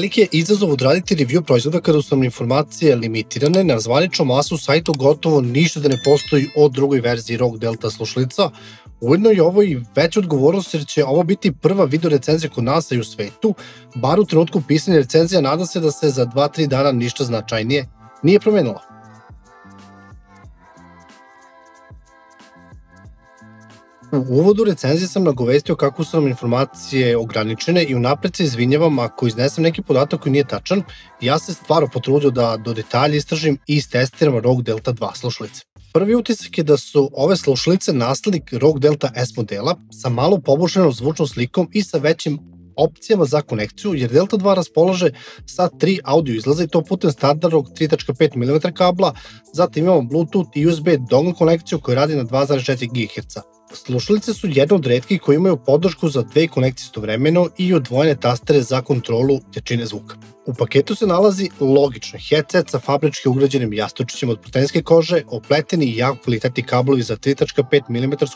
veliki je izazov odraditi review proizvoda kada su nam informacije limitirane. Na zvaničnom Asus sajtu gotovo ništa da ne postoji o drugoj verziji ROG Delta slušalica. Ujedno je ovo i veća odgovornost jer će ovo biti prva video recenzija kod nas i u svetu, bar u trenutku pisanja recenzija. Nadam se da se za 2-3 dana ništa značajnije nije promenilo. U uvodu recenzije sam nagovestio kako su nam informacije ograničene i unapred se izvinjavam ako iznesem neki podatak koji nije tačan. Ja se stvarno potrudio da do detalja istražim i istestiram ROG Delta 2 slušalice. Prvi utisak je da su ove slušalice naslednik ROG Delta S modela sa malo poboljšanom zvučnom slikom i sa većim opcijama za konekciju, jer Delta 2 raspolaže sa 3 audio izlaza i to putem standardnog 3.5 mm kabla, zatim imamo Bluetooth i USB dongle konekciju koja radi na 2.4 GHz. Slušalice su jedna od retkih koji imaju podršku za dve konekcije istovremeno i odvojene tastere za kontrolu jačine zvuka. U paketu se nalazi logično headset sa fabrički ugrađenim jastučićima od proteinske kože, opleteni i jako kvalitetni kablovi za 3.5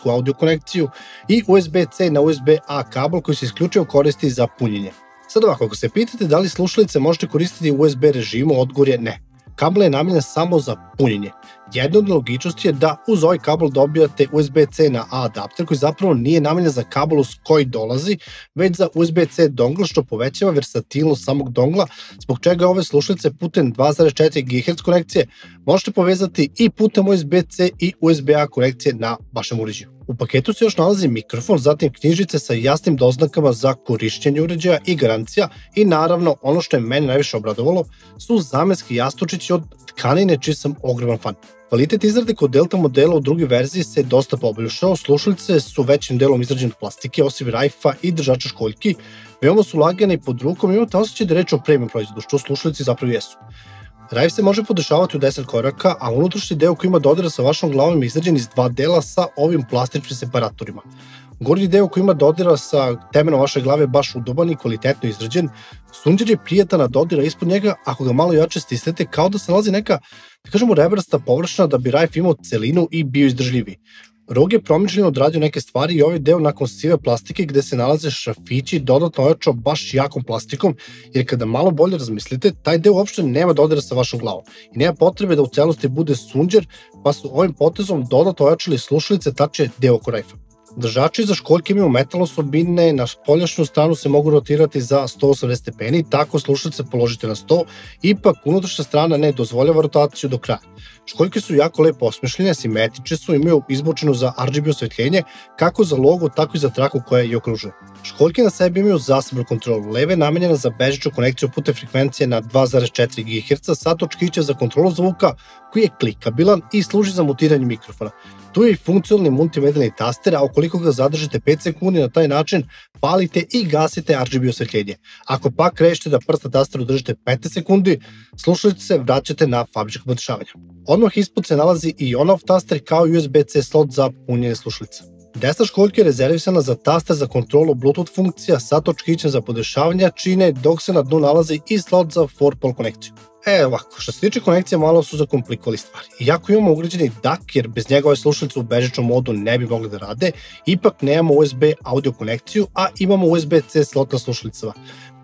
mm audio konekciju i USB-C na USB-A kabel koji se isključivo koristi za punjenje. Sad ovako, ako se pitate da li slušalice možete koristiti u USB režimu, odgovor je ne. Kabel je namenjen samo za punjenje. Jedna od logičnosti je da uz ovaj kabel dobijate USB-C na A adapter koji zapravo nije namenjen za kabel uz koji dolazi, već za USB-C dongle, što povećava versatilnost samog dongla, zbog čega ove slušalice putem 2.4 GHz konekcije možete povezati i putem USB-C i USB-A konekcije na vašem uređaju. U paketu se još nalazi mikrofon, zatim knjižice sa jasnim doznakama za korišćenje uređaja i garancija i naravno ono što je mene najviše obradovalo su zamenski jastučići od tkanine čiji sam ogroman fan. Kvalitet izrade kod Delta modela u drugoj verziji se dosta poboljšao, slušalice su većim delom izrađene od plastike, osim rajfa i držača školjki, veoma su lagane i pod rukom i imate osjećaj da je reč o premium proizvodu, što slušalici zapravo jesu. Rajf se može podešavati u 10 koraka, a unutrašnji deo koji ima dodira sa vašom glavom je izrađen iz dva dela sa ovim plastičnim separatorima. Gornji deo koji ima dodira sa temenom vaše glave je baš udoban i kvalitetno izrađen. Sunđer je prijatan na dodira ispod njega, ako ga malo jače stisnete, kao da se nalazi neka, da kažemo, rebrasta površina da bi Rajf imao celinu i bio izdržljiviji. ROG je promišljeno odradio neke stvari i ovaj deo nakon sive plastike gde se nalaze šrafići dodatno ojačao baš jakom plastikom, jer kada malo bolje razmislite, taj deo uopšte nema dodira sa vašom glavom i nema potrebe da u celosti bude sunđer, pa su ovim potezom dodatno ojačali slušalice, tačnije deo oko rajfa. Držači za školjke imaju metalne osobine, na spoljašnju stranu se mogu rotirati za 180 stepeni, tako slušalice položite na 100, ipak unutrašnja strana ne dozvoljava rotaciju do kraja. Školjke su jako lepo osmišljene, simetrične su, imaju izbočenu za RGB osvetljenje, kako za logo, tako i za traku koja je okružuje. Školjke na sebi imaju zasebnu kontrolu, leva je namenjena za bežičnu konekciju putem frekvencije na 2.4 GHz sa točkićem za kontrolu zvuka koji je klikabilan i služi za mutiranje mikrofona. Tu je i funkcionalni multimedijalni taster, a ukoliko ga zadržite 5 sekundi na taj način, palite i gasite RGB osvetljenje. Ako pak rešite da prsta tasteru držite 15 sekundi, slušalice se vraćate na fabričko podešavanje. Odmah ispod se nalazi i on-off taster kao i USB-C slot za punjenje slušalica. Desna školjka je rezervisana za taster za kontrolu Bluetooth funkcija sa točkićem za podešavanje čine, dok se na dnu nalazi i slot za 4POL konekciju. Ovako, što se tiče konekcije, malo su zakomplikovali stvari. Iako imamo ugrađeni DAC, jer bez njega ove slušalice u bežičnom modu ne bi mogli da rade, ipak nemamo USB audio konekciju, a imamo USB-C slot na slušalicama.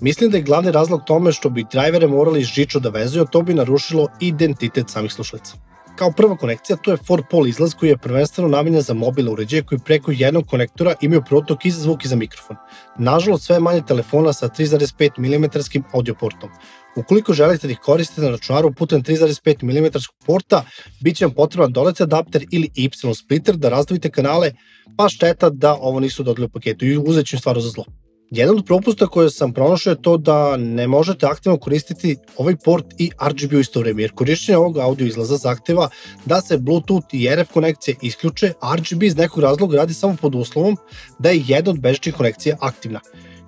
Mislim da je glavni razlog tome što bi drajvere morali žično da vezuju, to bi narušilo identitet samih slušalica. Kao prva konekcija, to je 4POL izlaz koji je prvenstveno namenjen za mobilne uređaje koji preko jednog konektora imaju protok i za zvuk i za mikrofon. Nažalost, sve manje telefona sa 3.5 mm audio portom. Ukoliko želite da ih koristite na računaru putem 3.5 mm porta, bit će vam potreban dodatni adapter ili Y-splitter da razdvojite kanale, pa šteta da ovo nisu dodali u paketu i uzet ću im stvarno za zlo. Jedan od propusta koje sam pronašao je to da ne možete aktivno koristiti ovaj port i RGB u isto vreme, jer korišćenje ovog audio izlaza zahteva da se Bluetooth i RF konekcije isključe, a RGB iz nekog razloga radi samo pod uslovom da je jedna od bežičnih konekcija aktivna.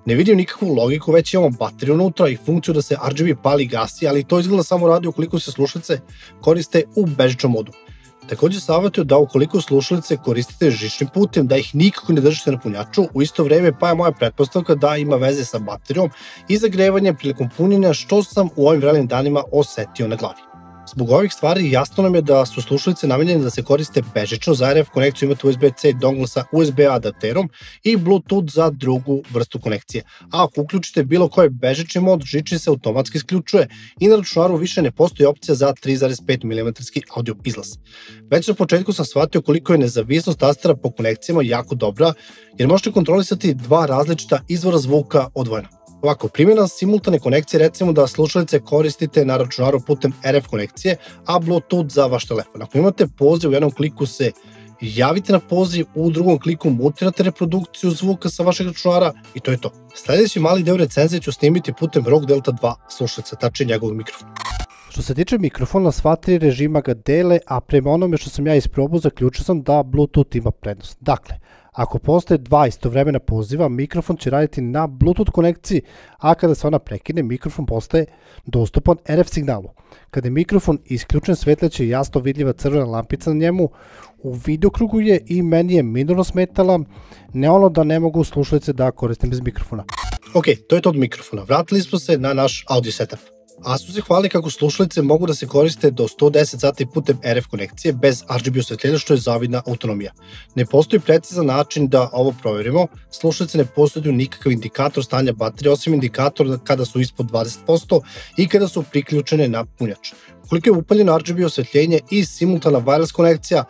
Ne vidim nikakvu logiku, već imamo bateriju unutra i funkciju da se RGB pali i gasi, ali to izgleda samo radi ukoliko se slušalice koriste u bežičnom modu. Takođe savjetuju da ukoliko slušalice koristite žičnim putem, da ih nikako ne držite na punjaču u isto vreme, pa je moja pretpostavka da ima veze sa baterijom i zagrevanje prilikom punjenja, što sam u ovim vrelim danima osetio na glavi. Zbog ovih stvari jasno nam je da su slušalice namenjene da se koriste bežično. Za RF konekciju imate USB-C dongle sa USB-A adapterom i Bluetooth za drugu vrstu konekcije. A ako uključite bilo koji bežični mod, žični se automatski isključuje i na računaru više ne postoji opcija za 3,5 mm audio izlaz. Već na početku sam shvatio koliko je nezavisnost tastera po konekcijama jako dobra, jer možete kontrolisati dva različita izvora zvuka odvojena. Ovako, primjena simultane konekcije, recimo da slušalice koristite na računaru putem RF konekcije, a Bluetooth za vaš telefon. Ako imate poziv, u jednom kliku se javite na poziv, u drugom kliku mutirate reprodukciju zvuka sa vašeg računara i to je to. Sljedeći mali deo recenzije ću snimiti putem ROG Delta 2 slušalica, tačnije njegovog mikrofona. Što se tiče mikrofona, sva tri režima ga dele, a prema onome što sam ja isprobao, zaključio sam da Bluetooth ima prednost. Dakle, ako postoje dva istovremena poziva, mikrofon će raditi na Bluetooth konekciji, a kada se ona prekine, mikrofon postaje dostupan RF signalu. Kada je mikrofon isključen, svetleće jasno vidljiva crvena lampica na njemu, u videokrugu je i meni je minorno smetala, ne ono da ne mogu slušalice da koristim bez mikrofona. Ok, to je to od mikrofona. Vratili smo se na naš audio setup. Asus se hvali kako slušalice mogu da se koriste do 110 sati putem RF konekcije bez RGB osvetljenja, što je zavidna autonomija. Ne postoji precizan način da ovo proverimo, slušalice ne posjeduju nikakav indikator stanja baterije, osim indikatora kada su ispod 20% i kada su priključene na punjač. Koliko je upaljeno RGB osvetljenje i simultana wireless konekcija,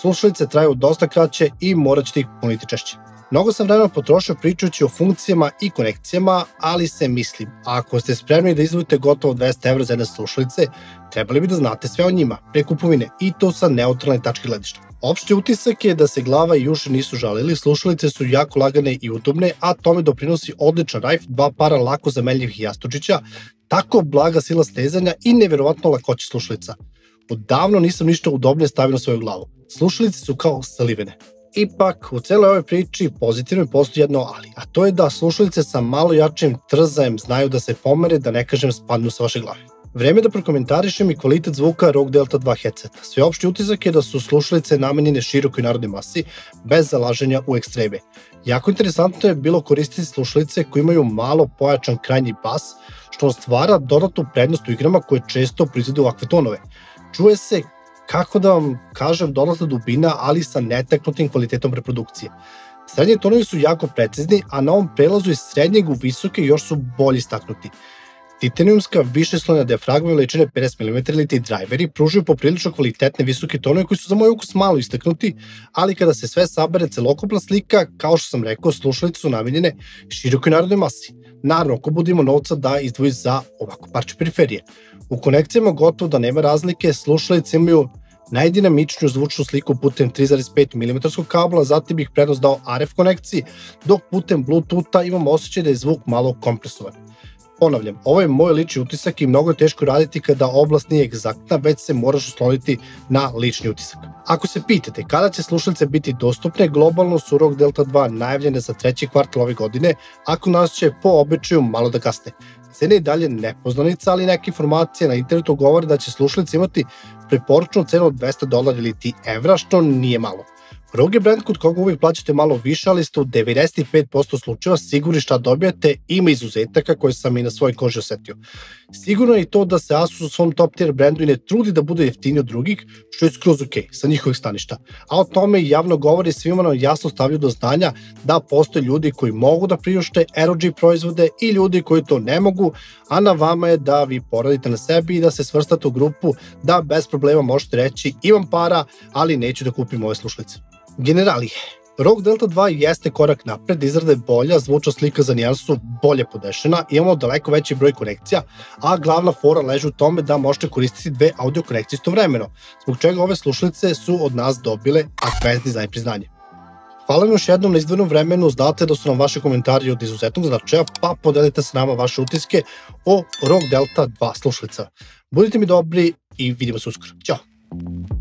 slušalice traju dosta kraće i morat ćete ih puniti češće. Mnogo sam vremena potrošio pričajući o funkcijama i konekcijama, ali se mislim, ako ste spremni da izdvojite gotovo 200 evra za jedne slušalice, trebali bi da znate sve o njima, pre kupovine, i to sa neutralne tačke gledišta. Opšti utisak je da se glava i uši nisu žalili, slušalice su jako lagane i udobne, a tome doprinosi odličan rajf, dva para lako zamenljivih jastučića, tako blaga sila stezanja i nevjerovatno lakoća slušalica. Odavno nisam ništa udobnije stavio na svoju glavu. Slušalice su kao salivene. Ipak, u celoj ovoj priči pozitivno postoji jedno ali, a to je da slušalice sa malo jačim trzajem znaju da se pomere, da ne kažem spadnu sa vaše glave. Vreme da prokomentarišem i kvalitet zvuka ROG Delta 2 headseta. Sveopšti utisak je da su slušalice namenjene širokoj narodnoj masi, bez zalaženja u ekstreme. Jako interesantno je bilo koristiti slušalice koje imaju malo pojačan krajnji bas, što stvara dodatnu prednost u igrama koje često proizvode ovakve tonove. Čuje se, kako da vam kažem, dodatna dubina, ali sa netaknutim kvalitetom reprodukcije. Srednje tonovi su jako precizni, a na ovom prelazu iz srednjeg u visoke još su bolje istaknuti. Titanijumska višeslojna dijafragma veličine 50 mm ili ti drajveri pružuju poprilično kvalitetne visoke tonove koji su za moj ukus malo istaknuti, ali kada se sve sabere celokupna slika, kao što sam rekao, slušalice su namenjene širokoj narodnoj masi. Naravno, ako budemo novca da izdvoji za ovako parče periferije. U konekcijama gotovo da nema razlike, slušalice imaju najdinamičniju zvučnu sliku putem 3,5 mm kabla, zatim bih prednost dao RF konekciji, dok putem Bluetootha imam osjećaj da je zvuk malo kompresovan. Ponavljam, ovo je moj lični utisak i mnogo je teško raditi kada oblast nije egzaktna, već se moraš osloniti na lični utisak. Ako se pitate kada će slušalice biti dostupne, globalno su ROG Delta 2 najavljene za treći kvartal ove godine, ako nas će po običaju malo da kasne. Cena je i dalje nepoznanica, ali neke informacije na internetu govore da će slušalice imati preporučnu cenu od $200 ili evra, što nije malo. ROG je brand kod koga uvijek plaćate malo više, ali ste u 95% slučajeva sigurni šta dobijate, ima izuzetaka koje sam i na svoj koži osetio. Sigurno je i to da se Asus u svom top tier brandu i ne trudi da bude jeftiniji od drugih, što je skroz ok sa njihovih staništa. A o tome javno govori, svima nam jasno stavljaju do znanja da postoje ljudi koji mogu da priušte ROG proizvode i ljudi koji to ne mogu, a na vama je da vi poradite na sebi i da se svrstate u grupu, da bez problema možete reći imam para, ali neću da kupim ove slušalice. Generali, ROG Delta 2 jeste korak napred, izrada je bolja, zvučna slika za nijansu bolje podešena, imamo daleko veći broj konekcija, a glavna fora leži u tome da možete koristiti dve audio konekcije istovremeno, zbog čega ove slušalice su od nas dobile akvest dizajn priznanje. Hvala vam još jednom na izdvojenom vremenu, znate da su nam vaše komentari od izuzetnog značaja, pa podelite sa nama vaše utiske o ROG Delta 2 slušalica. Budite mi dobri i vidimo se uskoro. Ćao!